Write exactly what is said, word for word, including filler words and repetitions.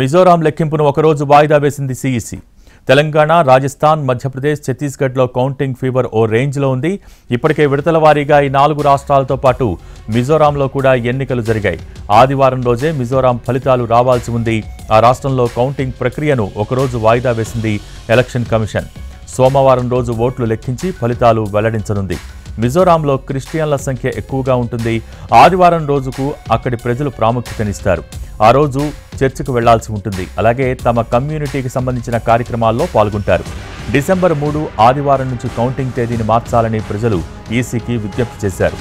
मिजोरम లెక్కింపును ఒక రోజు వాయిదా వేసింది సీఈసీ తెలంగాణ రాజస్థాన్ మధ్యప్రదేశ్ ఛత్తీస్గఢ్ లో కౌంటింగ్ ఫీవర్ ఓ రేంజ్ లో ఉంది ఇప్పటికే విడతల వారీగా ఈ నాలుగు రాష్ట్రాలతో పాటు మిజోరమ్ లో కూడా ఎన్నికలు జరిగాయి ఆదివారం రోజే మిజోరమ్ ఫలితాలు రావాల్సి ఉంది ఆ రాష్ట్రంలో కౌంటింగ్ ప్రక్రియను ఒక రోజు వాయిదా వేసింది ఎలక్షన్ కమిషన్ సోమవారం రోజు ఓట్లు లెక్కించి ఫలితాలు వెల్లడించనుంది మిజోరమ్ లో క్రిస్టియన్ల సంఖ్య ఎక్కువగా ఉంటుంది ఆదివారం రోజుకు అక్కడి ప్రజలు ప్రాముఖ్యతనిస్తారు ఆ రోజు చర్చకు వెళ్లాల్సి ఉంటుంది అలాగే తమ కమ్యూనిటీకి సంబంధించిన కార్యక్రమాల్లో పాల్గొంటారు డిసెంబర్ మూడు ఆదివారం నుంచి కౌంటింగ్ తేదీని మార్చాలని ప్రజలు ఈసీకి విజ్ఞప్తి చేశారు।